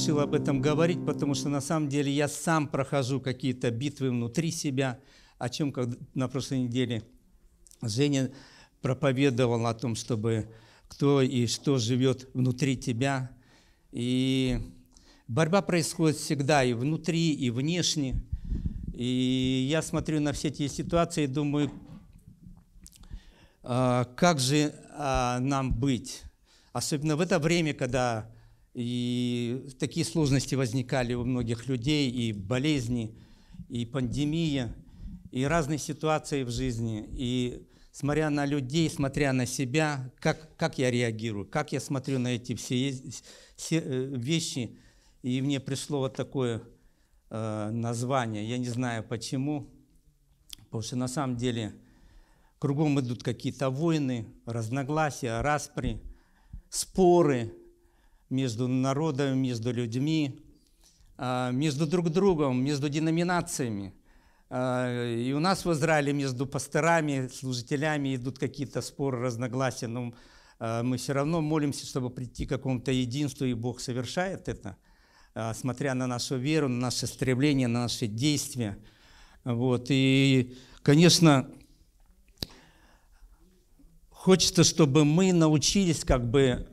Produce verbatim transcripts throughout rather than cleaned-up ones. решил об этом говорить, потому что на самом деле я сам прохожу какие-то битвы внутри себя, о чем как на прошлой неделе Женя проповедовал, о том, чтобы кто и что живет внутри тебя. И борьба происходит всегда и внутри, и внешне. И я смотрю на все эти ситуации и думаю, как же нам быть? Особенно в это время, когда и такие сложности возникали у многих людей, и болезни, и пандемия, и разные ситуации в жизни. И смотря на людей, смотря на себя, как, как я реагирую, как я смотрю на эти все, все вещи. И мне пришло вот такое э, название. Я не знаю почему, потому что на самом деле кругом идут какие-то войны, разногласия, распри, споры между народами, между людьми, э, между друг другом, между деноминациями. И у нас в Израиле между пасторами, служителями идут какие-то споры, разногласия, но мы все равно молимся, чтобы прийти к какому-то единству, и Бог совершает это, смотря на нашу веру, на наше стремление, на наши действия. Вот. И, конечно, хочется, чтобы мы научились как бы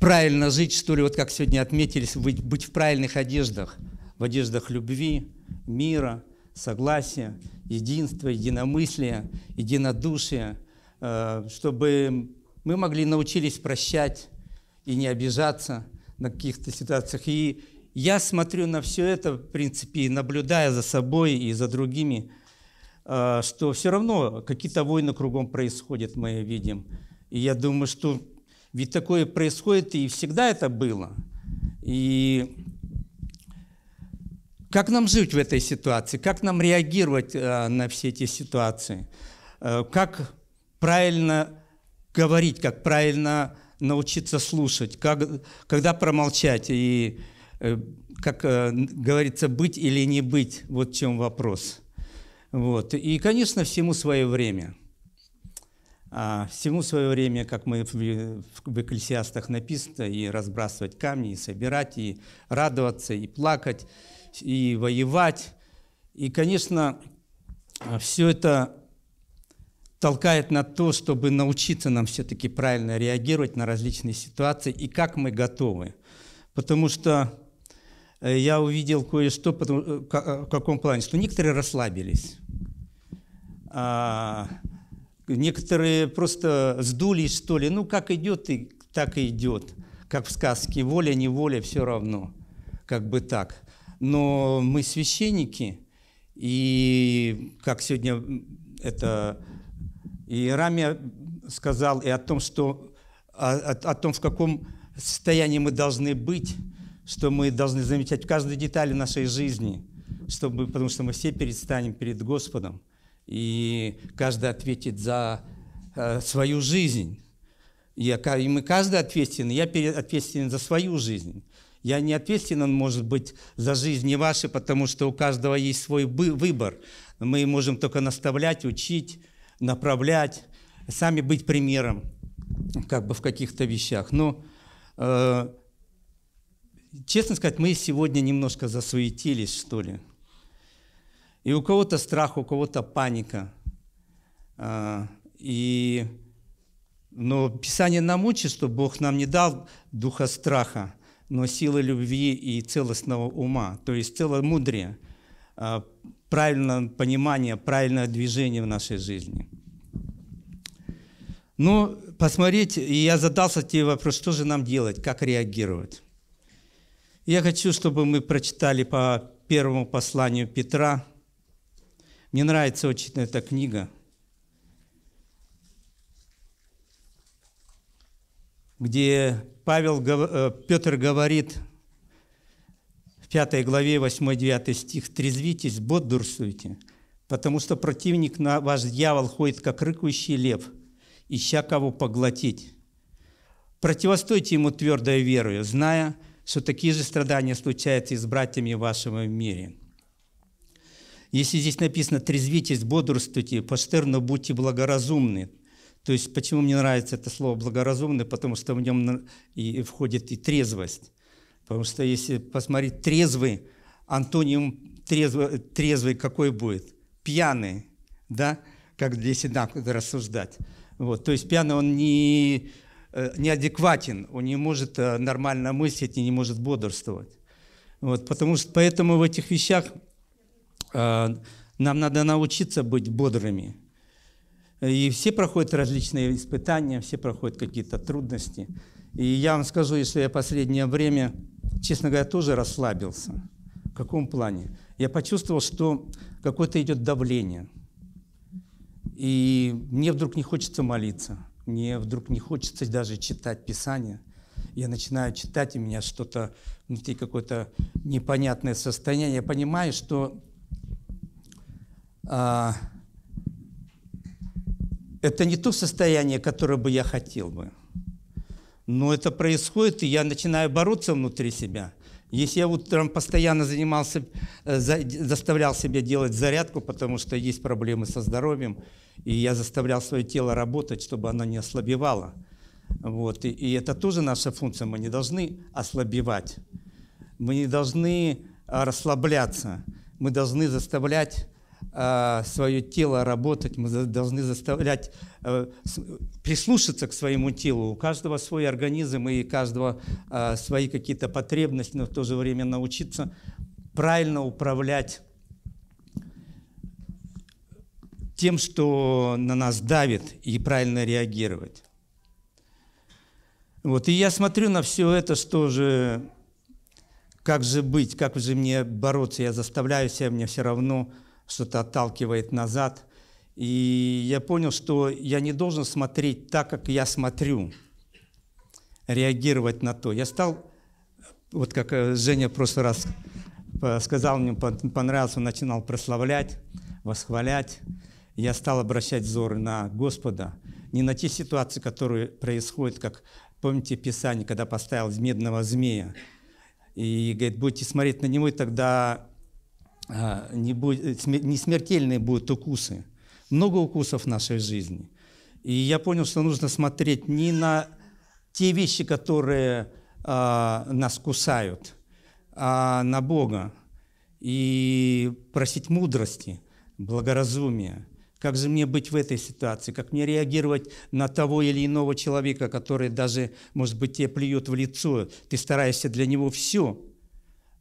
правильно жить, что ли, вот как сегодня отметились, быть, быть в правильных одеждах. В одеждах любви, мира, согласия, единства, единомыслия, единодушия, чтобы мы могли научились прощать и не обижаться на каких-то ситуациях. И я смотрю на все это, в принципе, и наблюдая за собой и за другими, что все равно какие-то войны кругом происходят, мы видим. И я думаю, что ведь такое происходит, и всегда это было. И как нам жить в этой ситуации? Как нам реагировать э, на все эти ситуации? Э, как правильно говорить? Как правильно научиться слушать? Как, когда промолчать? И, э, как э, говорится, быть или не быть? Вот в чем вопрос. Вот. И, конечно, всему свое время. А, всему свое время, как мы в, в, в Экклесиастах написано, и разбрасывать камни, и собирать, и радоваться, и плакать, и воевать. И, конечно, все это толкает на то, чтобы научиться нам все-таки правильно реагировать на различные ситуации и как мы готовы. Потому что я увидел кое-что, в каком плане, что некоторые расслабились, а некоторые просто сдулись, что ли. Ну, как идет, и так и идет. Как в сказке, воля, неволя, все равно. Как бы так. Но мы священники, и как сегодня это и Рами сказал, и о том, что, о, о, о том, в каком состоянии мы должны быть, что мы должны замечать каждую деталь нашей жизни, чтобы, потому что мы все предстанем перед Господом, и каждый ответит за э, свою жизнь. И, и мы каждый ответственны, я ответственен за свою жизнь. Я не ответственен, может быть, за жизни ваши, потому что у каждого есть свой выбор. Мы можем только наставлять, учить, направлять, сами быть примером как бы в каких-то вещах. Но, э, честно сказать, мы сегодня немножко засуетились, что ли. И у кого-то страх, у кого-то паника. Э, и, но Писание нам учит, что Бог нам не дал духа страха, но силы любви и целостного ума, то есть целомудрия, правильное понимание, правильное движение в нашей жизни. Ну, посмотреть, и я задался тебе вопрос, что же нам делать, как реагировать. Я хочу, чтобы мы прочитали по первому посланию Петра. Мне нравится очень эта книга, где Павел, Петр говорит в пятой главе, восьмой-девятый стих: «Трезвитесь, бодрствуйте, потому что противник ваш дьявол ходит, как рыкающий лев, ища кого поглотить. Противостойте ему твердой верою, зная, что такие же страдания случаются и с братьями вашего в мире». Если здесь написано «трезвитесь, бодрствуйте», пастырно будьте благоразумны, То есть почему мне нравится это слово «благоразумный», потому что в нем и входит и трезвость. Потому что если посмотреть трезвый, антоним трезвый, трезвый какой будет? Пьяный, да? Как если так рассуждать. Вот. То есть пьяный, он не, неадекватен, он не может нормально мыслить и не может бодрствовать. Вот. Потому что, поэтому в этих вещах э, нам надо научиться быть бодрыми. И все проходят различные испытания, все проходят какие-то трудности. И я вам скажу, что я последнее время, честно говоря, тоже расслабился. В каком плане? Я почувствовал, что какое-то идет давление. И мне вдруг не хочется молиться, мне вдруг не хочется даже читать Писание. Я начинаю читать, и у меня что-то внутри, какое-то непонятное состояние. Я понимаю, что а, это не то состояние, которое бы я хотел бы. Но это происходит, и я начинаю бороться внутри себя. Если я утром постоянно занимался, заставлял себя делать зарядку, потому что есть проблемы со здоровьем, и я заставлял свое тело работать, чтобы оно не ослабевало. Вот. И, и это тоже наша функция. Мы не должны ослабевать. Мы не должны расслабляться. Мы должны заставлять э, свое тело работать. Мы должны заставлять э, прислушаться к своему телу. У каждого свой организм и у каждого э, свои какие-то потребности, но в то же время научиться правильно управлять тем, что на нас давит, и правильно реагировать. Вот, и я смотрю на все это, что же, как же быть, как же мне бороться. Я заставляю себя, мне все равно что-то отталкивает назад. И я понял, что я не должен смотреть так, как я смотрю, реагировать на то. Я стал, вот как Женя в прошлый раз сказал, мне понравилось, он начинал прославлять, восхвалять. Я стал обращать взоры на Господа, не на те ситуации, которые происходят, как... Помните Писание, когда поставил медного змея? И говорит, будете смотреть на него, и тогда не, будет, не смертельные будут укусы. Много укусов в нашей жизни. И я понял, что нужно смотреть не на те вещи, которые а, нас кусают, а на Бога. И просить мудрости, благоразумия. Как же мне быть в этой ситуации? Как мне реагировать на того или иного человека, который даже, может быть, тебе плюет в лицо? Ты стараешься для него все,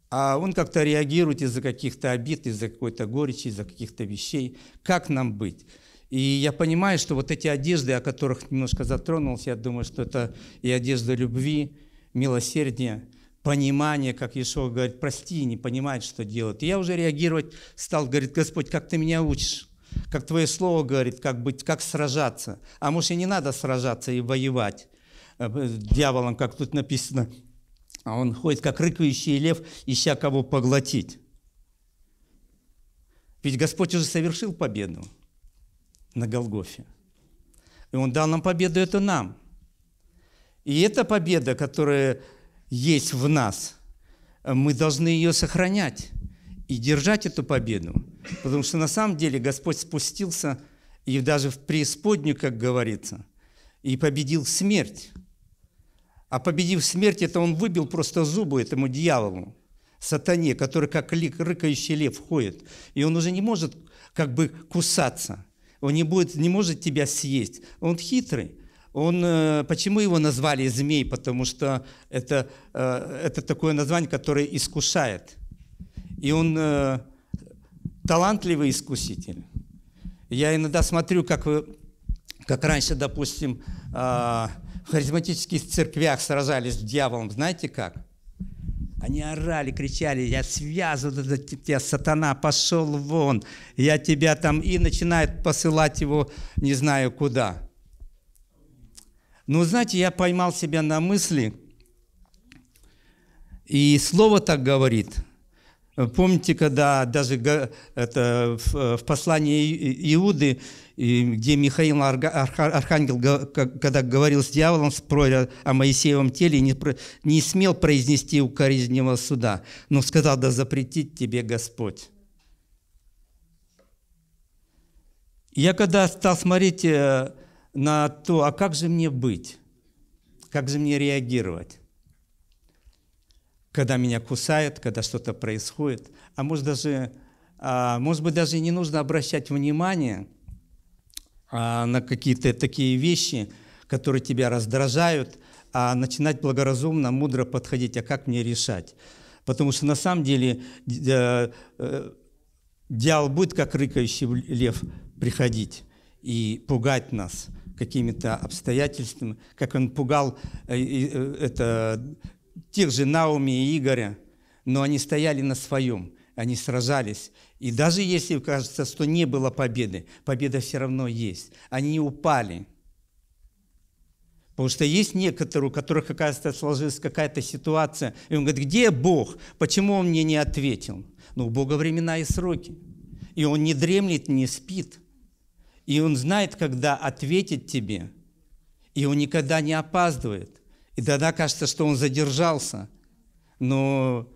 а он как-то реагирует из-за каких-то обид, из-за какой-то горечи, из-за каких-то вещей. Как нам быть? И я понимаю, что вот эти одежды, о которых немножко затронулся, я думаю, что это и одежда любви, милосердия, понимание, как Иешуа говорит, прости, не понимает, что делает. И я уже реагировать стал, говорит, Господь, как ты меня учишь? Как Твое Слово говорит, как быть, как сражаться. А может, и не надо сражаться и воевать дьяволом, как тут написано. А он ходит, как рыкающий лев, ища кого поглотить. Ведь Господь уже совершил победу на Голгофе. И Он дал нам победу, это нам. И эта победа, которая есть в нас, мы должны ее сохранять и держать эту победу. Потому что на самом деле Господь спустился и даже в преисподнюю, как говорится, и победил смерть. А победив смерть, это Он выбил просто зубы этому дьяволу, сатане, который как рыкающий лев ходит. И он уже не может как бы кусаться, он не, будет, не может тебя съесть. Он хитрый. Он, почему его назвали змей? Потому что это, это такое название, которое искушает. И он... талантливый искуситель. Я иногда смотрю, как, вы, как раньше, допустим, в харизматических церквях сражались с дьяволом. Знаете как? Они орали, кричали, я связываю тебя, сатана, пошел вон, я тебя там... И начинает посылать его не знаю куда. Но, знаете, я поймал себя на мысли, и слово так говорит. Помните, когда даже это, в послании Иуды, где Михаил Архангел, когда говорил с дьяволом о Моисеевом теле, не, не смел произнести укоризненного суда, но сказал, да запретит тебе Господь. Я когда стал смотреть на то, а как же мне быть, как же мне реагировать, когда меня кусают, когда что-то происходит. А может, даже, может быть, даже не нужно обращать внимание на какие-то такие вещи, которые тебя раздражают, а начинать благоразумно, мудро подходить, а как мне решать. Потому что на самом деле дьявол будет, как рыкающий лев, приходить и пугать нас какими-то обстоятельствами, как он пугал это, тех же Науми и Игоря, но они стояли на своем, они сражались. И даже если кажется, что не было победы, победа все равно есть. Они не упали. Потому что есть некоторые, у которых, оказывается, сложилась какая-то ситуация, и он говорит, где Бог? Почему он мне не ответил? Но у Бога времена и сроки. И он не дремлет, не спит. И он знает, когда ответить тебе. И он никогда не опаздывает. И тогда кажется, что он задержался. Но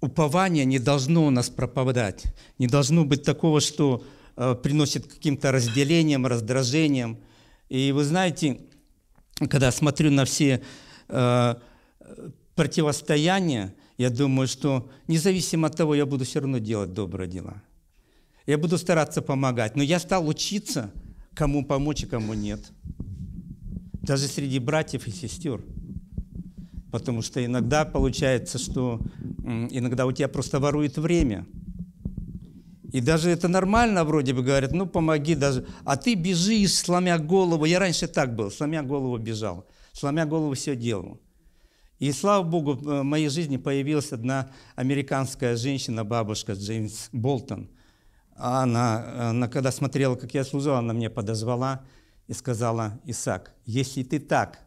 упование не должно у нас пропадать. Не должно быть такого, что э, приносит каким-то разделением, раздражением. И вы знаете, когда смотрю на все э, противостояния, я думаю, что независимо от того, я буду все равно делать добрые дела. Я буду стараться помогать. Но я стал учиться, кому помочь и кому нет. Даже среди братьев и сестер. Потому что иногда получается, что иногда у тебя просто ворует время. И даже это нормально, вроде бы, говорят, ну помоги даже. А ты бежишь, сломя голову. Я раньше так был, сломя голову бежал. Сломя голову все делал. И слава Богу, в моей жизни появилась одна американская женщина, бабушка Джеймс Болтон. Она, она, когда смотрела, как я служил, она мне подозвала и сказала, Исаак, если ты так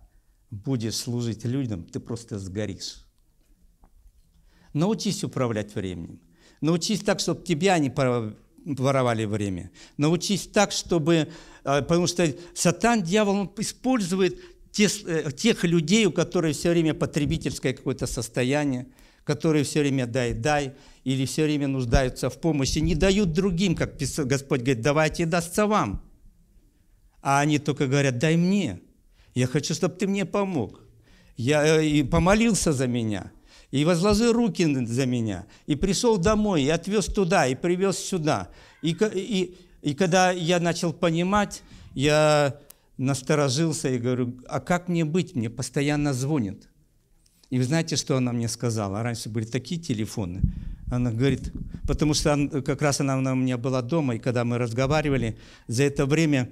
будешь служить людям, ты просто сгоришь. Научись управлять временем. Научись так, чтобы тебя не воровали время. Научись так, чтобы... Потому что сатан, дьявол, он использует тех, тех людей, у которых все время потребительское какое-то состояние, которые все время дай-дай, или все время нуждаются в помощи, не дают другим, как Господь говорит, давайте дастся вам. А они только говорят, дай мне, я хочу, чтобы ты мне помог. Я и помолился за меня, и возложил руки за меня, и пришел домой, и отвез туда, и привез сюда. И, и, и когда я начал понимать, я насторожился и говорю, а как мне быть? Мне постоянно звонит. И вы знаете, что она мне сказала? Раньше были такие телефоны. Она говорит, потому что как раз она у меня была дома, и когда мы разговаривали, за это время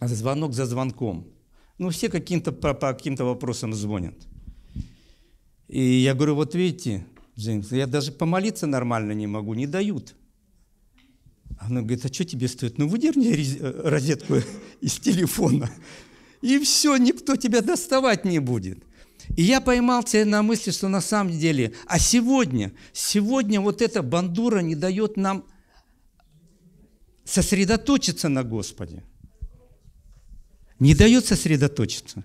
звонок за звонком. Ну, все каким-то, по, по каким-то вопросам звонят. И я говорю, вот видите, Джеймс, я даже помолиться нормально не могу, не дают. Она говорит, а что тебе стоит? Ну, выдерни розетку из телефона, и все, никто тебя доставать не будет. И я поймал себя на мысли, что на самом деле, а сегодня, сегодня вот эта бандура не дает нам сосредоточиться на Господе. Не дает сосредоточиться,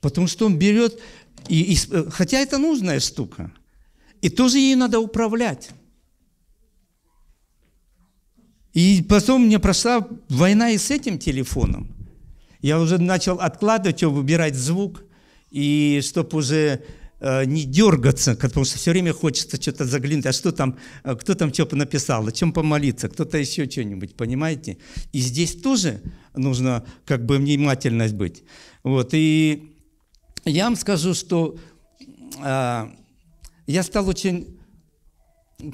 потому что он берет, и, и, хотя это нужная штука, и тоже ей надо управлять. И потом мне прошла война и с этим телефоном. Я уже начал откладывать его, выбирать звук, и чтобы уже э, не дергаться, потому что все время хочется что-то заглянуть, а что там, кто там что написал, о чем помолиться, кто-то еще что-нибудь, понимаете? И здесь тоже нужно как бы внимательность быть. Вот, и я вам скажу, что э, я стал очень,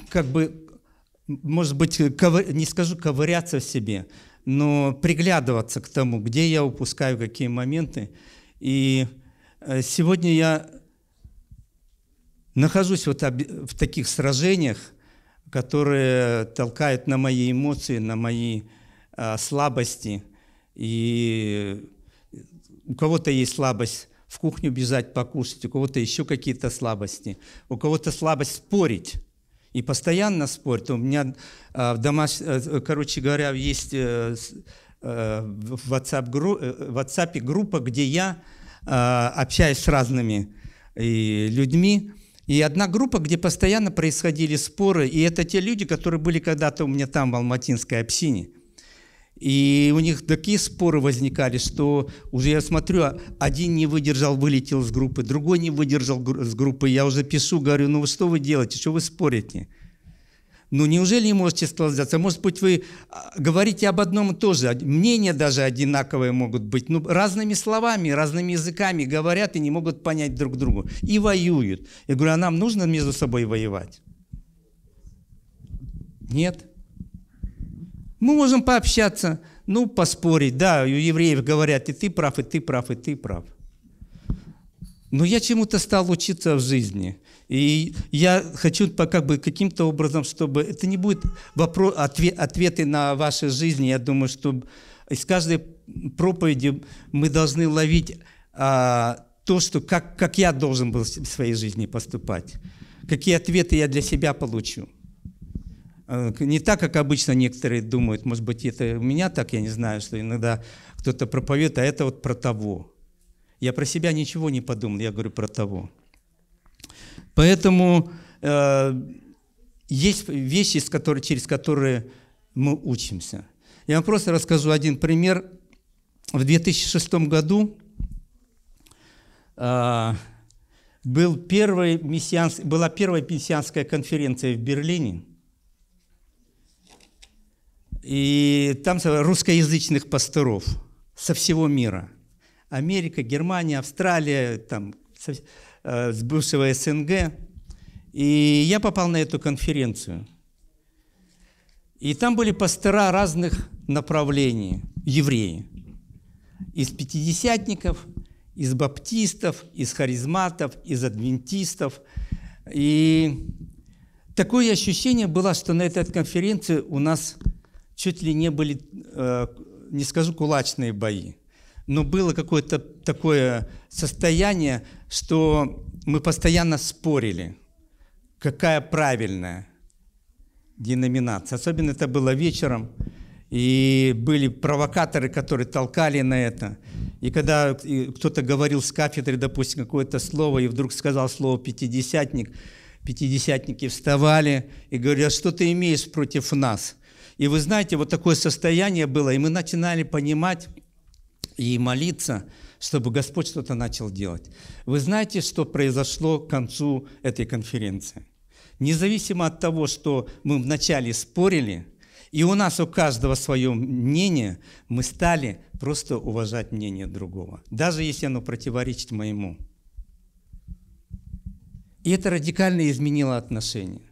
как бы, может быть, ковы, не скажу ковыряться в себе, но приглядываться к тому, где я упускаю какие моменты, и сегодня я нахожусь вот в таких сражениях, которые толкают на мои эмоции, на мои а, слабости. И у кого-то есть слабость в кухню бежать, покушать, у кого-то еще какие-то слабости, у кого-то слабость спорить. И постоянно спорить. У меня, а, в домаш... короче говоря, есть а, а, в WhatsApp группа, где я общаясь с разными людьми. И одна группа, где постоянно происходили споры, и это те люди, которые были когда-то у меня там в Алматинской общине. И у них такие споры возникали, что уже я смотрю, один не выдержал, вылетел с группы, другой не выдержал с группы. Я уже пишу, говорю, ну что вы делаете, что вы спорите? Ну неужели не можете склониться? Может быть, вы говорите об одном и том же, мнения даже одинаковые могут быть, но разными словами, разными языками говорят и не могут понять друг друга. И воюют. Я говорю, а нам нужно между собой воевать? Нет. Мы можем пообщаться, ну, поспорить. Да, у евреев говорят, и ты прав, и ты прав, и ты прав. Но я чему-то стал учиться в жизни. И я хочу как бы каким-то образом, чтобы... Это не будет вопрос, ответ, ответы на ваши жизни. Я думаю, что из каждой проповеди мы должны ловить а, то, что, как, как я должен был в своей жизни поступать. Какие ответы я для себя получу. Не так, как обычно некоторые думают, может быть, это у меня так, я не знаю, что иногда кто-то проповедует, а это вот про того. Я про себя ничего не подумал, я говорю про того. Поэтому э, есть вещи, с которой, через которые мы учимся. Я вам просто расскажу один пример. В две тысячи шестом году э, был первый мессианс, была первая мессианская конференция в Берлине. И там русскоязычных пасторов со всего мира. Америка, Германия, Австралия, там, со, э, с бывшего СНГ. И я попал на эту конференцию. И там были пастора разных направлений, евреи. Из пятидесятников, из баптистов, из харизматов, из адвентистов. И такое ощущение было, что на этой конференции у нас... чуть ли не были, не скажу, кулачные бои, но было какое-то такое состояние, что мы постоянно спорили, какая правильная деноминация. Особенно это было вечером, и были провокаторы, которые толкали на это. И когда кто-то говорил с кафедры, допустим, какое-то слово, и вдруг сказал слово «пятидесятник», пятидесятники вставали и говорили, а что ты имеешь против нас? И вы знаете, вот такое состояние было, и мы начинали понимать и молиться, чтобы Господь что-то начал делать. Вы знаете, что произошло к концу этой конференции? Независимо от того, что мы вначале спорили, и у нас у каждого свое мнение, мы стали просто уважать мнение другого, даже если оно противоречит моему. И это радикально изменило отношения.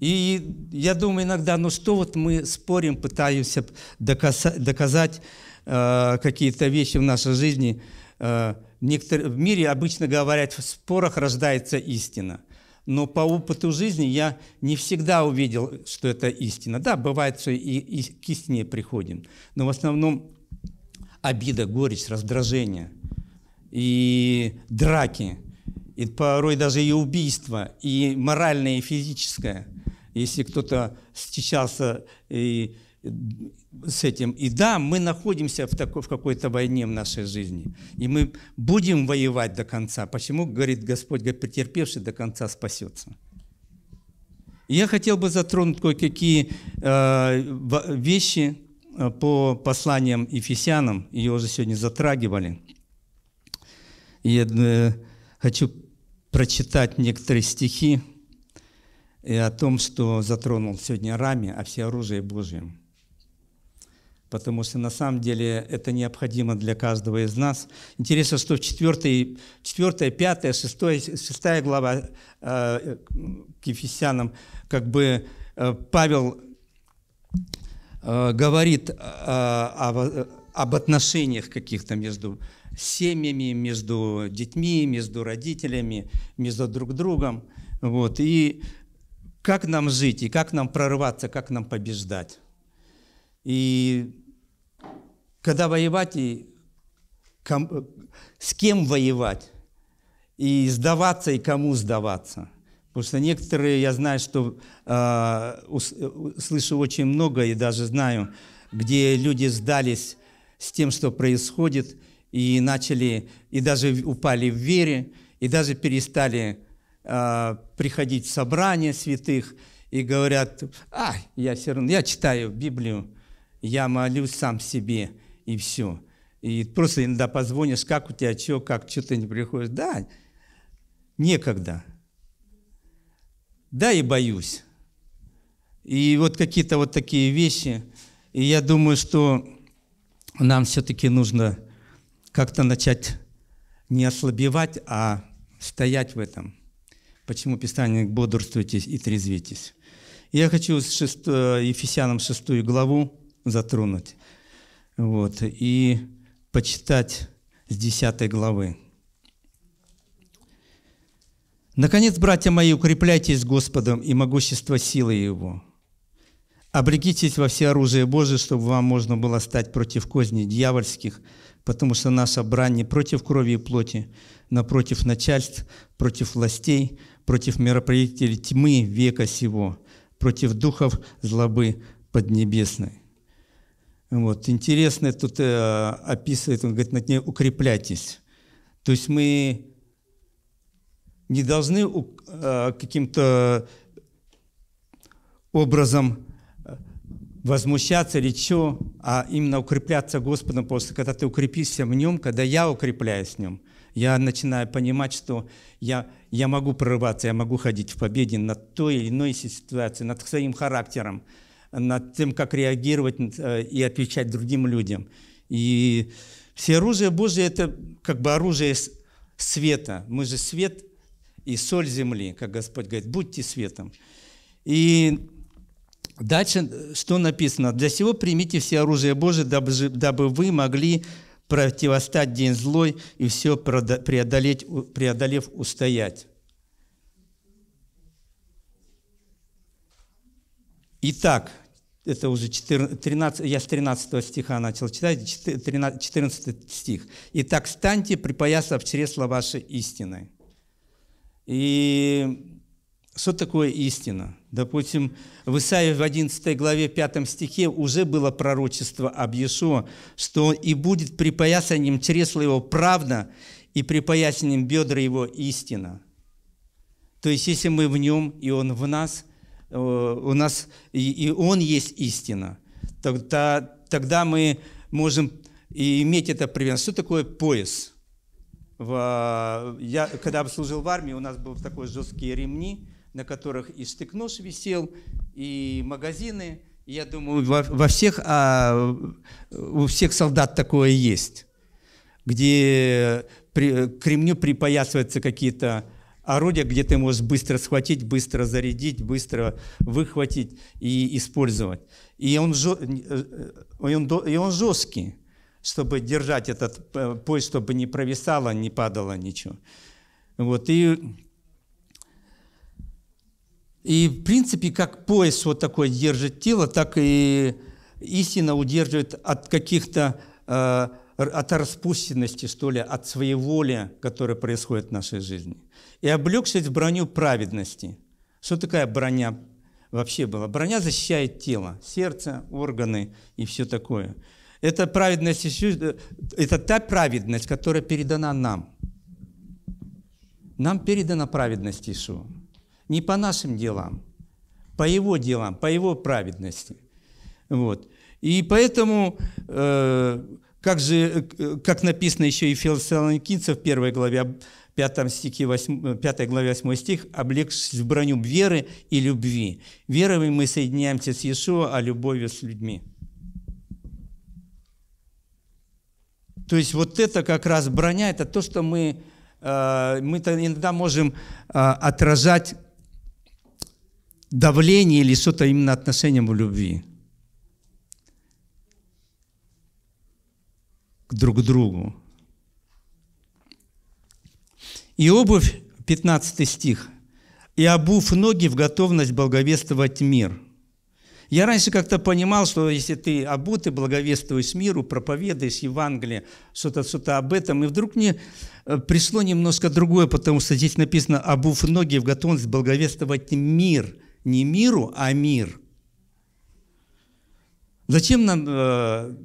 И я думаю иногда, ну что вот мы спорим, пытаемся доказать, доказать э, какие-то вещи в нашей жизни. Э, некоторые, в мире обычно говорят, в спорах рождается истина. Но по опыту жизни я не всегда увидел, что это истина. Да, бывает, что и, и к истине приходим. Но в основном обида, горечь, раздражение и драки. И порой даже и убийство, и моральное, и физическое. Если кто-то встречался и, и, с этим. И да, мы находимся в, такой, в какой-то войне в нашей жизни. И мы будем воевать до конца. Почему, говорит Господь, претерпевший до конца спасется? И я хотел бы затронуть кое-какие э, вещи по посланиям Ефесянам. Ее уже сегодня затрагивали. И э, хочу прочитать некоторые стихи и о том, что затронул сегодня Рами, о всеоружии Божьем. Потому что на самом деле это необходимо для каждого из нас. Интересно, что в четвёртой, пятой, шестой глава э, к Ефесянам как бы э, Павел э, говорит э, о, об отношениях каких-то между семьями, между детьми, между родителями, между друг другом. Вот. И как нам жить, и как нам прорываться, как нам побеждать. И когда воевать, и ком, с кем воевать, и сдаваться, и кому сдаваться. Потому что некоторые, я знаю, что э, слышу очень много, и даже знаю, где люди сдались с тем, что происходит, и начали, и даже упали в вере, и даже перестали э, приходить в собрания святых, и говорят, а, я все равно, я читаю Библию, я молюсь сам себе, и все. И просто иногда позвонишь, как у тебя, что, как, что ты не приходишь. Да, некогда. Да, и боюсь. И вот какие-то вот такие вещи. И я думаю, что нам все-таки нужно как-то начать не ослабевать, а стоять в этом. Почему Писание: бодрствуйтесь и трезвитесь. Я хочу с шест... Ефесянам шестую главу затронуть. Вот. И почитать с десятой главы. «Наконец, братья мои, укрепляйтесь Господом и могущество силы Его. Обрекитесь во всеоружие Божие, чтобы вам можно было стать против козней дьявольских, потому что наша брань не против крови и плоти, но против начальств, против властей, против мироправителей тьмы века сего, против духов злобы поднебесной». Вот. Интересно, тут э, описывает, он говорит, над ней укрепляйтесь. То есть мы не должны э, каким-то образом возмущаться или что, а именно укрепляться Господом, потому что когда ты укрепишься в Нем, когда я укрепляюсь в Нем, я начинаю понимать, что я, я могу прорываться, я могу ходить в победе над той или иной ситуацией, над своим характером, над тем, как реагировать и отвечать другим людям. И все оружие Божие – это как бы оружие света. Мы же свет и соль земли, как Господь говорит, будьте светом. И дальше что написано? «Для сего примите все оружие Божие, дабы, дабы вы могли противостать день злой и все преодолеть, преодолев устоять». Итак, это уже четырнадцать, тринадцать, я с тринадцатого стиха начал читать, четырнадцатый стих. «Итак, станьте, припоясав чресла вашей истины». И что такое истина? Допустим, в Исаии в одиннадцатой главе, пятом стихе уже было пророчество об Иешуа, что «и будет припоясанием чресла его правда, и припоясанием бедра его истина». То есть, если мы в нем, и он в нас, у нас и, и он есть истина, тогда, тогда мы можем и иметь это привязанность. Что такое пояс? В, я, когда служил в армии, у нас были такие жесткие ремни, на которых и штык-нож висел, и магазины. И я думаю, во, во всех, а, у всех солдат такое есть, где при, к ремню припоясываются какие-то орудия, где ты можешь быстро схватить, быстро зарядить, быстро выхватить и использовать. И он, и он жесткий, чтобы держать этот пояс, чтобы не провисало, не падало ничего. Вот. И, и в принципе, как пояс вот такой держит тело, так и истина удерживает от каких-то, от распущенности, что ли, от своеволия, которое происходит в нашей жизни. «И облегшись в броню праведности». Что такая броня вообще была? Броня защищает тело, сердце, органы и все такое. Это праведность, это та праведность, которая передана нам. Нам передана праведность Иешуа. Не по нашим делам, по Его делам, по Его праведности. Вот. И поэтому, э, как же, как написано еще и в Фессалоникийцев в первой главе, пятом стихе, восьмой, пятой главе, восьмой стих, «облегшись в броню веры и любви». Верой мы соединяемся с Иешуа, а любовью с людьми. То есть вот это как раз броня, это то, что мы, мы иногда можем отражать давление или что-то именно отношением в любви друг к другу. «И обувь», пятнадцатый стих, «и обув ноги в готовность благовествовать мир». Я раньше как-то понимал, что если ты обут, ты благовествуешь миру, проповедуешь Евангелие, что-то что-то об этом. И вдруг мне пришло немножко другое, потому что здесь написано «обув ноги в готовность благовествовать мир». Не миру, а мир. Зачем нам э,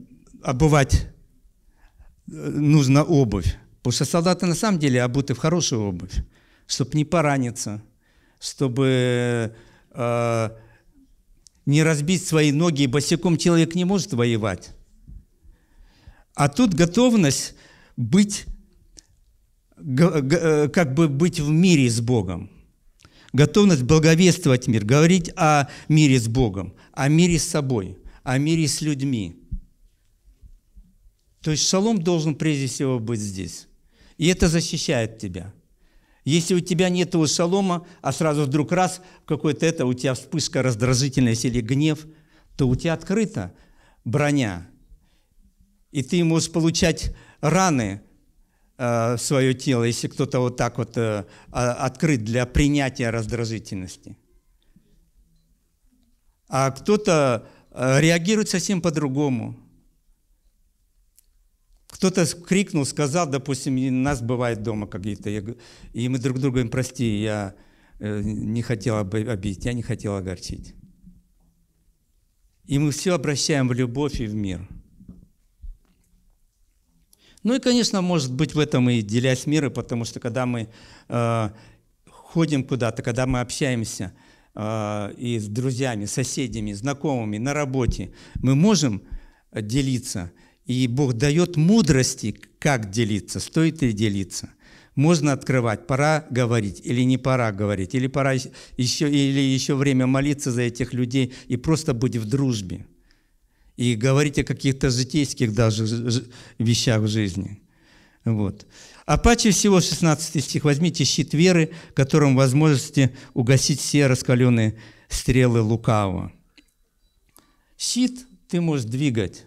обувать нужно обувь? Потому что солдаты на самом деле обуты в хорошую обувь, чтобы не пораниться, чтобы... Э, не разбить свои ноги, босиком человек не может воевать. А тут готовность быть, как бы быть в мире с Богом. Готовность благовествовать мир, говорить о мире с Богом, о мире с собой, о мире с людьми. То есть шалом должен прежде всего быть здесь. И это защищает тебя. Если у тебя нет шалома, а сразу вдруг раз, какой-то это, у тебя вспышка, раздражительность или гнев, то у тебя открыта броня. И ты можешь получать раны в свое тело, если кто-то вот так вот открыт для принятия раздражительности. А кто-то реагирует совсем по-другому. Кто-то крикнул, сказал, допустим, у нас бывает дома какие-то, и мы друг другу им: прости, я не хотел обидеть, я не хотел огорчить. И мы все обращаем в любовь и в мир. Ну и, конечно, может быть, в этом и делясь мира, потому что когда мы э, ходим куда-то, когда мы общаемся э, и с друзьями, соседями, знакомыми, на работе, мы можем делиться, и Бог дает мудрости, как делиться, стоит ли делиться. Можно открывать, пора говорить или не пора говорить, или, пора еще, или еще время молиться за этих людей и просто быть в дружбе. И говорить о каких-то житейских даже вещах в жизни. Вот. А паче всего, шестнадцатый стих, возьмите щит веры, которым возможности угасить все раскаленные стрелы лукавого. Щит ты можешь двигать,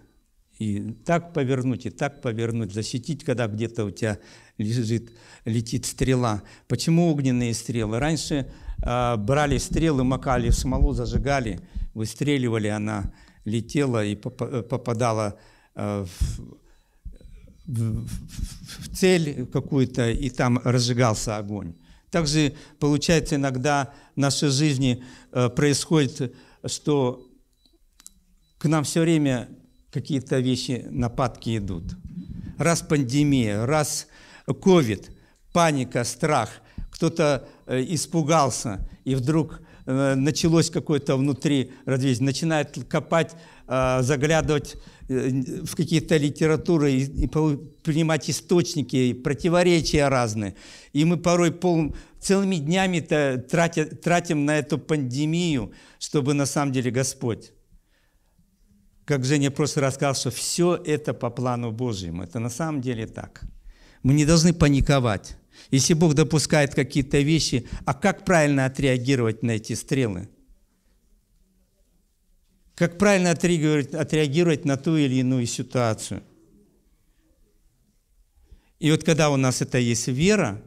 и так повернуть, и так повернуть, защитить, когда где-то у тебя лежит, летит стрела. Почему огненные стрелы? Раньше э, брали стрелы, макали в смолу, зажигали, выстреливали, она летела и попадала в, в, в цель какую-то, и там разжигался огонь. Также, получается, иногда в нашей жизни происходит, что к нам все время какие-то вещи, нападки идут. Раз пандемия, раз ковид, паника, страх, кто-то испугался, и вдруг началось какое-то внутри развитие, начинает копать, заглядывать в какие-то литературы, и принимать источники, противоречия разные. И мы порой пол, целыми днями тратим, тратим на эту пандемию, чтобы на самом деле Господь, как Женя в прошлый раз сказал, что все это по плану Божьему. Это на самом деле так. Мы не должны паниковать. Если Бог допускает какие-то вещи, а как правильно отреагировать на эти стрелы? Как правильно отреагировать, отреагировать на ту или иную ситуацию? И вот когда у нас это есть вера,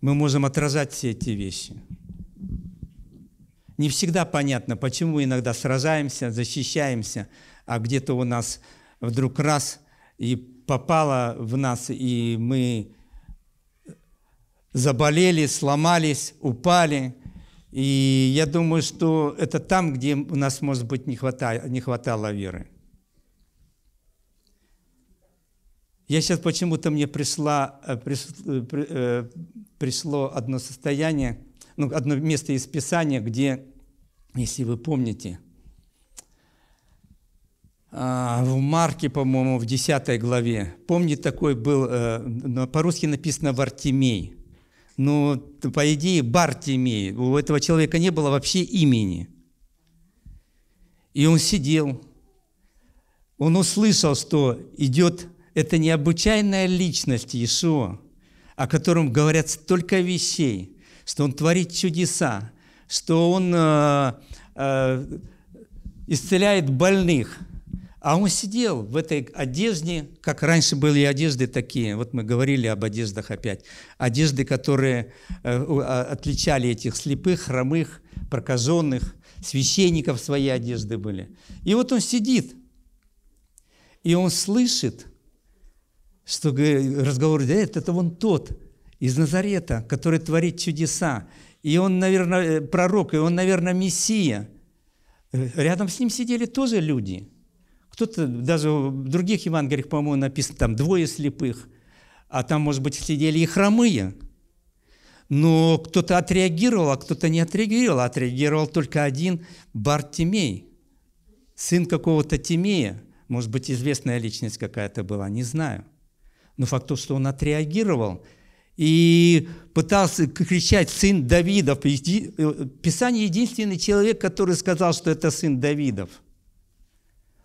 мы можем отражать все эти вещи. Не всегда понятно, почему мы иногда сражаемся, защищаемся, а где-то у нас вдруг раз и попала в нас, и мы заболели, сломались, упали. И я думаю, что это там, где у нас, может быть, не хватало, не хватало веры. Я сейчас почему-то мне пришла, приш, пришло одно состояние, ну, одно место из Писания, где, если вы помните, в Марке, по-моему, в десятой главе. Помню, такой был, по-русски написано «Вартимей». Но, по идее, Бартимей. У этого человека не было вообще имени. И он сидел. Он услышал, что идет эта необычайная личность Иешуа, о котором говорят столько вещей, что он творит чудеса, что он э, э, исцеляет больных. А он сидел в этой одежде, как раньше были одежды такие, вот мы говорили об одеждах опять, одежды, которые отличали этих слепых, хромых, прокаженных, священников свои одежды были. И вот он сидит, и он слышит, что разговор, да, это вон тот из Назарета, который творит чудеса, и он, наверное, пророк, и он, наверное, Мессия. Рядом с ним сидели тоже люди. Кто-то, даже в других Евангелиях, по-моему, написано, там двое слепых, а там, может быть, сидели и хромые. Но кто-то отреагировал, а кто-то не отреагировал. Отреагировал только один Вартимей, сын какого-то Тимея. Может быть, известная личность какая-то была, не знаю. Но факт то, что он отреагировал и пытался кричать «сын Давидов». Писание – единственный человек, который сказал, что это сын Давидов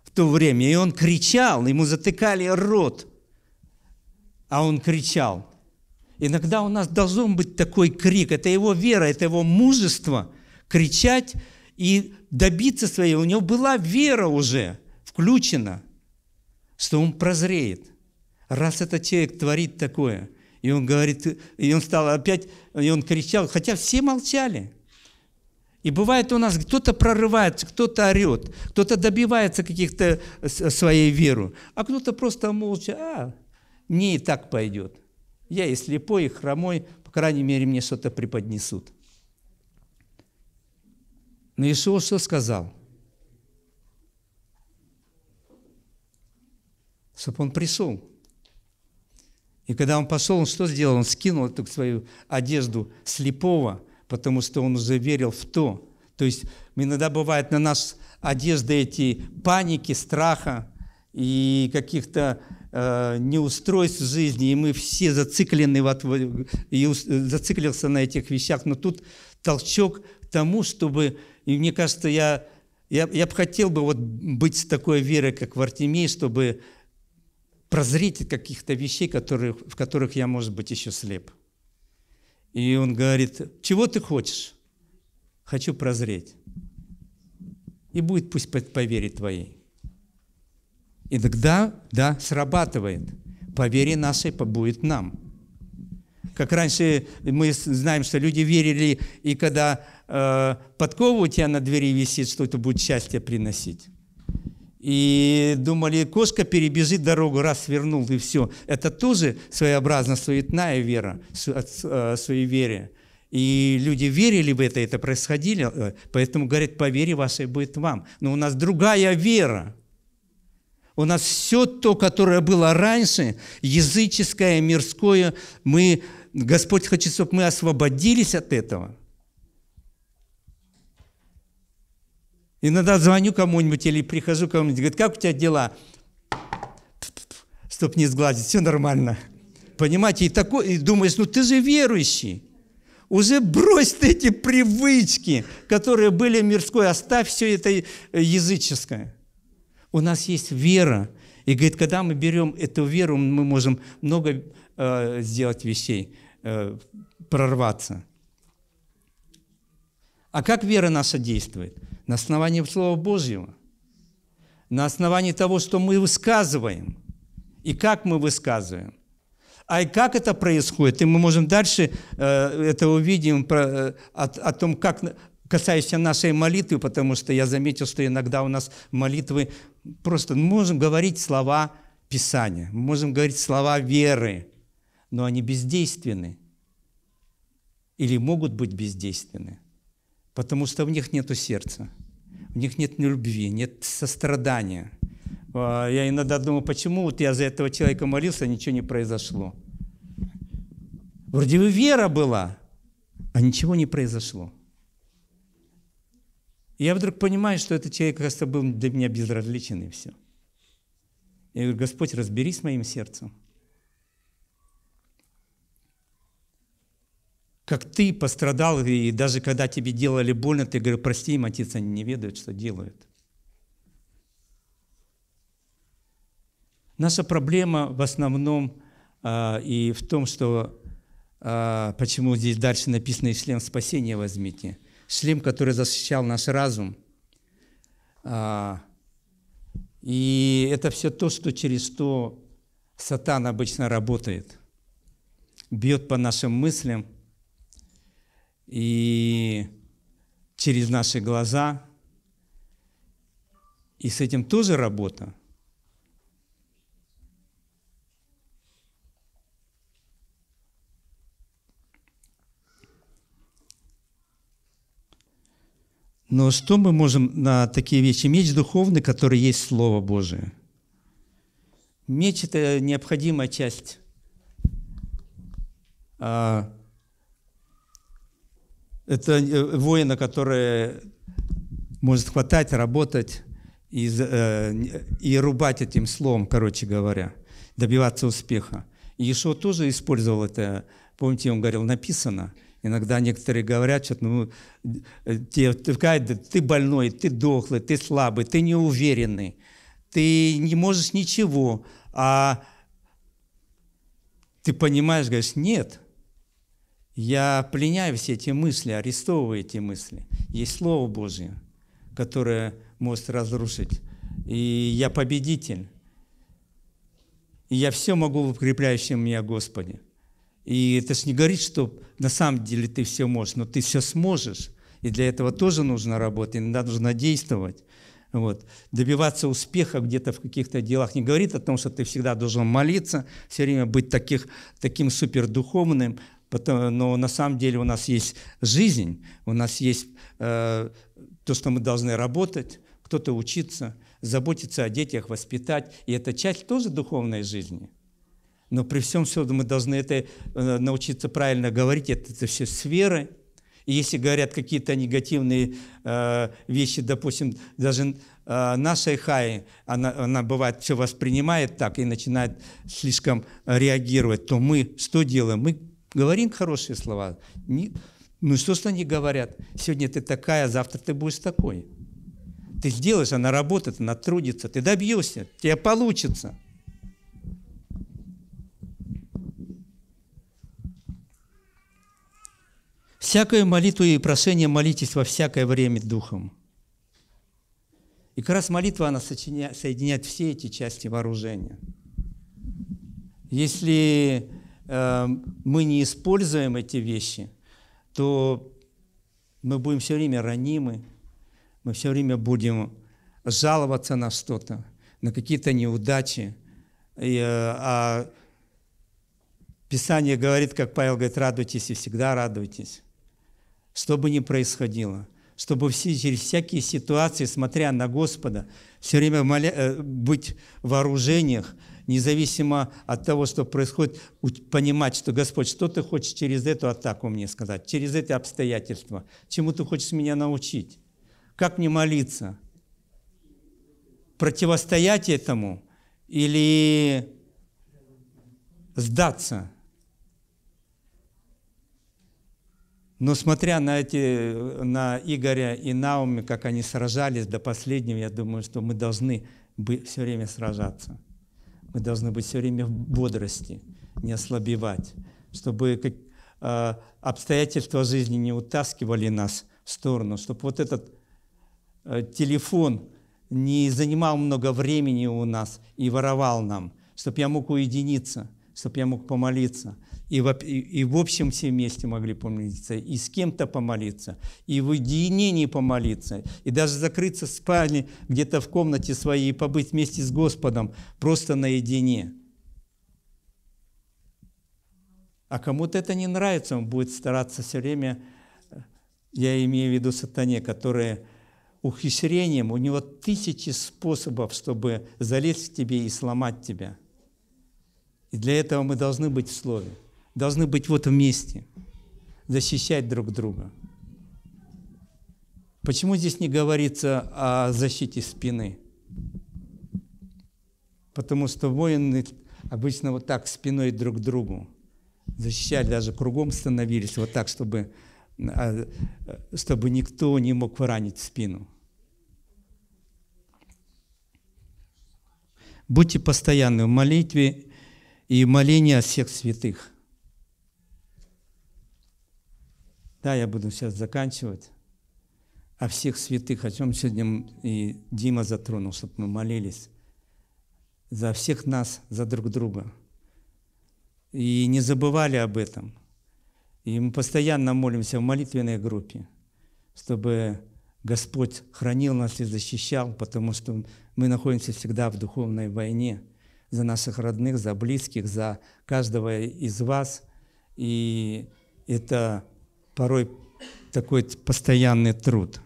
в то время. И он кричал, ему затыкали рот, а он кричал. Иногда у нас должен быть такой крик. Это его вера, это его мужество кричать и добиться своей. У него была вера уже включена, что он прозреет. Раз этот человек творит такое, и он говорит, и он стал опять, и он кричал, хотя все молчали. И бывает у нас, кто-то прорывается, кто-то орет, кто-то добивается каких-то своей веры, а кто-то просто молча, а, не и так пойдет. Я и слепой, и хромой, по крайней мере, мне что-то преподнесут. Но Иешуа что сказал? Чтоб он пришел. И когда он пошел, он что сделал? Он скинул эту свою одежду слепого, потому что он уже верил в то. То есть иногда бывает на нас одежда эти паники, страха и каких-то э, неустройств в жизни, и мы все зациклены вот, и зациклился на этих вещах. Но тут толчок к тому, чтобы, и мне кажется, я, я, я бы хотел бы вот быть с такой верой, как Вартимей, чтобы прозреть каких-то вещей, которых, в которых я, может быть, еще слеп. И он говорит, чего ты хочешь? Хочу прозреть. И будет пусть по вере твоей. И тогда, да, срабатывает. По вере нашей будет нам. Как раньше мы знаем, что люди верили, и когда э, подкова у тебя на двери висит, что это будет счастье приносить. И думали, кошка перебежит дорогу, раз свернул, и все. Это тоже своеобразно суетная вера, суеверие. И люди верили в это, это происходило. Поэтому, говорят, по вере вашей будет вам. Но у нас другая вера. У нас все то, которое было раньше, языческое, мирское, мы, Господь хочет, чтобы мы освободились от этого. Иногда звоню кому-нибудь или прихожу к кому-нибудь, говорит, как у тебя дела? Чтоб не сглазить, все нормально. Понимаете, и, такой, и думаешь, ну ты же верующий. Уже брось ты эти привычки, которые были мирской, оставь все это языческое. У нас есть вера. И, говорит, когда мы берем эту веру, мы можем много э, сделать вещей, э, прорваться. А как вера наша действует? На основании Слова Божьего, на основании того, что мы высказываем, и как мы высказываем. А и как это происходит, и мы можем дальше э, это увидим, про, э, о, о том, как касающийся нашей молитвы, потому что я заметил, что иногда у нас молитвы просто... Мы можем говорить слова Писания, мы можем говорить слова веры, но они бездейственны или могут быть бездейственны. Потому что в них нету сердца, в них нет любви, нет сострадания. Я иногда думаю, почему вот я за этого человека молился, а ничего не произошло. Вроде бы вера была, а ничего не произошло. И я вдруг понимаю, что этот человек, кажется, был для меня безразличен, и все. Я говорю, Господь, разберись с моим сердцем. Как ты пострадал, и даже когда тебе делали больно, ты говоришь, прости им, отец, они не ведают, что делают. Наша проблема в основном а, и в том, что, а, почему здесь дальше написано, и шлем спасения возьмите. Шлем, который защищал наш разум. А, и это все то, что через то сатан обычно работает. Бьет по нашим мыслям, и через наши глаза. И с этим тоже работа. Но что мы можем на такие вещи? Меч духовный, который есть Слово Божие. Меч – это необходимая часть Это воина, который может хватать, работать и, и рубать этим словом, короче говоря, добиваться успеха. И Иешуа тоже использовал это. Помните, он говорил, написано. Иногда некоторые говорят, что ну, тебе, ты больной, ты дохлый, ты слабый, ты неуверенный, ты не можешь ничего. А ты понимаешь, говоришь, нет, я пленяю все эти мысли, арестовываю эти мысли. Есть Слово Божье, которое может разрушить. И я победитель. И я все могу в укрепляющем меня Господе. И это ж не говорит, что на самом деле ты все можешь, но ты все сможешь. И для этого тоже нужно работать, иногда нужно действовать. Вот. Добиваться успеха где-то в каких-то делах не говорит о том, что ты всегда должен молиться, все время быть таких, таким супердуховным. Потом, но на самом деле у нас есть жизнь, у нас есть э, то, что мы должны работать, кто-то учиться, заботиться о детях, воспитать. И это часть тоже духовной жизни. Но при всем все мы должны это э, научиться правильно говорить, это, это все сферы. И если говорят какие-то негативные э, вещи, допустим, даже э, наша Ихай, она, она бывает, все воспринимает так и начинает слишком реагировать, то мы что делаем? Мы говорим хорошие слова. Не, ну что ж они говорят? Сегодня ты такая, завтра ты будешь такой. Ты сделаешь, она работает, она трудится, ты добьешься, у тебя получится. «Всякую молитву и прошение молитесь во всякое время Духом». И как раз молитва, она сочиняет, соединяет все эти части вооружения. Если э, мы не используем эти вещи, то мы будем все время ранимы, мы все время будем жаловаться на что-то, на какие-то неудачи. И, э, а Писание говорит, как Павел говорит, «Радуйтесь и всегда радуйтесь». Что бы ни происходило, чтобы все, через всякие ситуации, смотря на Господа, все время моля, быть в вооружениях, независимо от того, что происходит, понимать, что Господь, что Ты хочешь через эту атаку мне сказать, через эти обстоятельства, чему Ты хочешь меня научить, как мне молиться, противостоять этому или сдаться. Но смотря на, эти, на Игоря и Наоми, как они сражались до последнего, я думаю, что мы должны быть, все время сражаться. Мы должны быть все время в бодрости, не ослабевать, чтобы как, э, обстоятельства жизни не утаскивали нас в сторону, чтобы вот этот э, телефон не занимал много времени у нас и воровал нам, чтобы я мог уединиться, чтобы я мог помолиться. И в, и, и в общем все вместе могли помолиться, и с кем-то помолиться, и в уединении помолиться, и даже закрыться в спальне, где-то в комнате своей, и побыть вместе с Господом, просто наедине. А кому-то это не нравится, он будет стараться все время, я имею в виду сатане, который ухищрением, у него тысячи способов, чтобы залезть в тебе и сломать тебя. И для этого мы должны быть в слове. Должны быть вот вместе, защищать друг друга. Почему здесь не говорится о защите спины? Потому что воины обычно вот так спиной друг к другу защищали, даже кругом становились, вот так, чтобы, чтобы никто не мог ранить спину. Будьте постоянны в молитве и в молении о всех святых. Да, я буду сейчас заканчивать. О всех святых, о чем сегодня и Дима затронул, чтобы мы молились. За всех нас, за друг друга. И не забывали об этом. И мы постоянно молимся в молитвенной группе, чтобы Господь хранил нас и защищал, потому что мы находимся всегда в духовной войне. За наших родных, за близких, за каждого из вас. И это порой такой постоянный труд.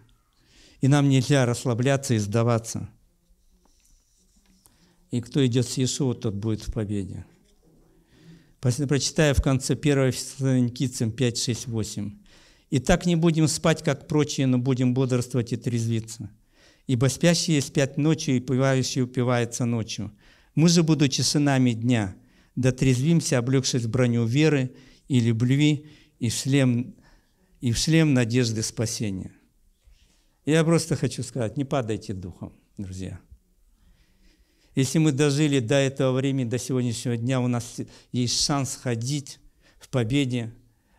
И нам нельзя расслабляться и сдаваться. И кто идет с Иешуа, тот будет в победе. Прочитаю в конце первое Фессалоникийцам пять, шесть, восемь. И так не будем спать, как прочие, но будем бодрствовать и трезвиться. Ибо спящие спят ночью, и пивающие упиваются ночью. Мы же, будучи сынами дня, дотрезвимся, облегшись в броню веры и любви, и в шлем, и в шлем надежды спасения. Я просто хочу сказать, не падайте духом, друзья. Если мы дожили до этого времени, до сегодняшнего дня, у нас есть шанс ходить в победе,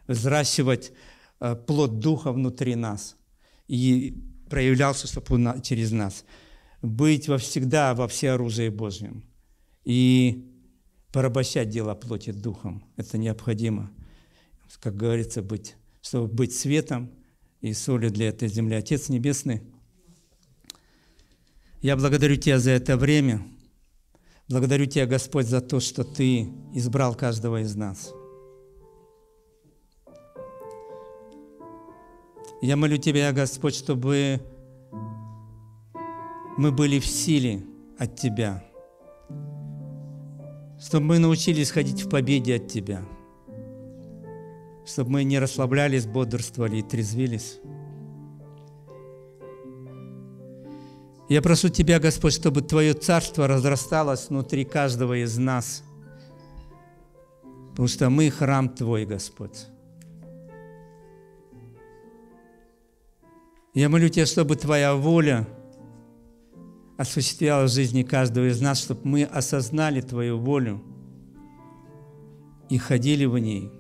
взращивать плод Духа внутри нас и проявлялся чтобы через нас. Быть во всегда во всеоружии Божьем и порабощать дело плоти Духом. Это необходимо, как говорится, быть, чтобы быть светом и солью для этой земли. Отец Небесный, я благодарю Тебя за это время. Благодарю Тебя, Господь, за то, что Ты избрал каждого из нас. Я молю Тебя, Господь, чтобы мы были в силе от Тебя, чтобы мы научились ходить в победе от Тебя, чтобы мы не расслаблялись, бодрствовали и трезвились. Я прошу Тебя, Господь, чтобы Твое Царство разрасталось внутри каждого из нас, потому что мы храм Твой, Господь. Я молю Тебя, чтобы Твоя воля осуществлялась в жизни каждого из нас, чтобы мы осознали Твою волю и ходили в ней.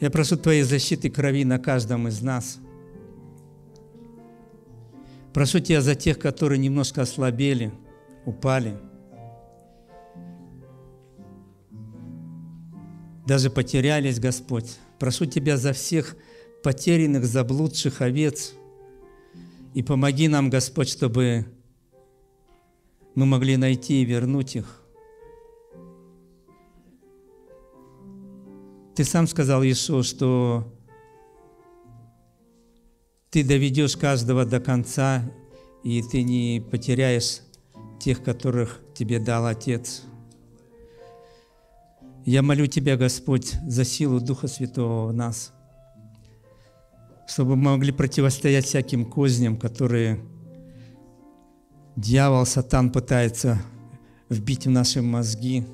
Я прошу Твоей защиты крови на каждом из нас. Прошу Тебя за тех, которые немножко ослабели, упали, даже потерялись, Господь. Прошу Тебя за всех потерянных, заблудших овец. И помоги нам, Господь, чтобы мы могли найти и вернуть их. Ты сам сказал, Иешуа, что Ты доведешь каждого до конца, и Ты не потеряешь тех, которых Тебе дал Отец. Я молю Тебя, Господь, за силу Духа Святого в нас, чтобы мы могли противостоять всяким козням, которые дьявол, сатан пытается вбить в наши мозги,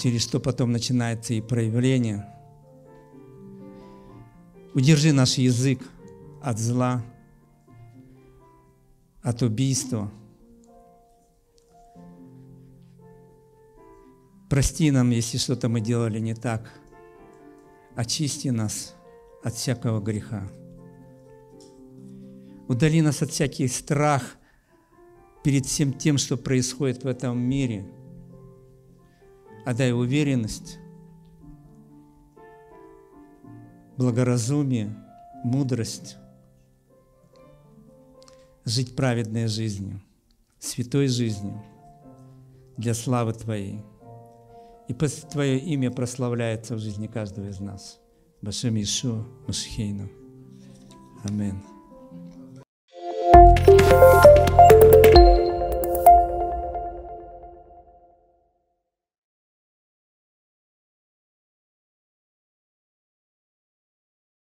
через что потом начинается и проявление. Удержи наш язык от зла, от убийства. Прости нам, если что-то мы делали не так. Очисти нас от всякого греха. Удали нас от всяких страх перед всем тем, что происходит в этом мире. Отдай уверенность, благоразумие, мудрость. Жить праведной жизнью, святой жизнью для славы Твоей. И пусть Твое имя прославляется в жизни каждого из нас. Башем Иешуа Машхейну. Аминь.